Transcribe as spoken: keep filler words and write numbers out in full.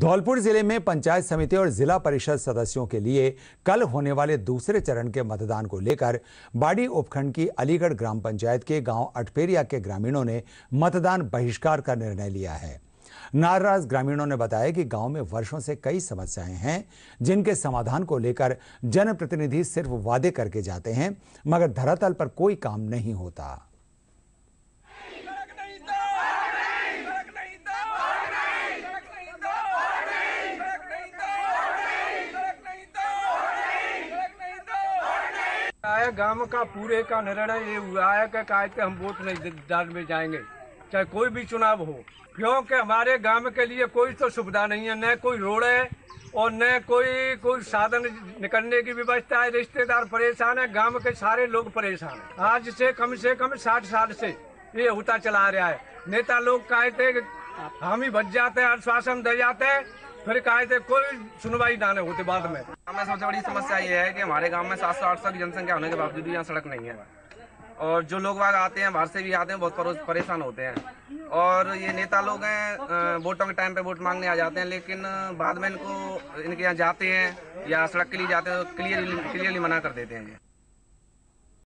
धौलपुर जिले में पंचायत समिति और जिला परिषद सदस्यों के लिए कल होने वाले दूसरे चरण के मतदान को लेकर बाडी उपखंड की अलीगढ़ ग्राम पंचायत के गांव अठपेरिया के ग्रामीणों ने मतदान बहिष्कार का निर्णय लिया है। नाराज ग्रामीणों ने बताया कि गांव में वर्षों से कई समस्याएं हैं, जिनके समाधान को लेकर जनप्रतिनिधि सिर्फ वादे करके जाते हैं, मगर धरातल पर कोई काम नहीं होता। गांव का पूरे का निर्णय ये हुआ है कि काहे के हम वोट नहीं डालने में जाएंगे, चाहे कोई भी चुनाव हो, क्योंकि हमारे गांव के लिए कोई तो सुविधा नहीं है, न कोई रोड है और न कोई कोई साधन निकलने की व्यवस्था है। रिश्तेदार परेशान है, गांव के सारे लोग परेशान हैं। आज से कम से कम साठ साल से ये होता चला रहा है। नेता लोग काहे थे हम ही बच जाते हैं, आश्वासन दे जाते हैं, फिर कहे थे कोई सुनवाई ना होती। बाद में हमें सबसे बड़ी समस्या ये है कि हमारे गांव में सात सौ आठ सौ की जनसंख्या होने के बावजूद भी यहाँ सड़क नहीं है, और जो लोग वहाँ आते हैं, बाहर से भी आते हैं, बहुत परेशान होते हैं। और ये नेता लोग हैं, वोटों के टाइम पे वोट मांगने आ जाते हैं, लेकिन बाद में इनको इनके यहाँ जाते हैं या सड़क के लिए जाते हैं तो क्लियरली क्लियरली मना कर देते हैं।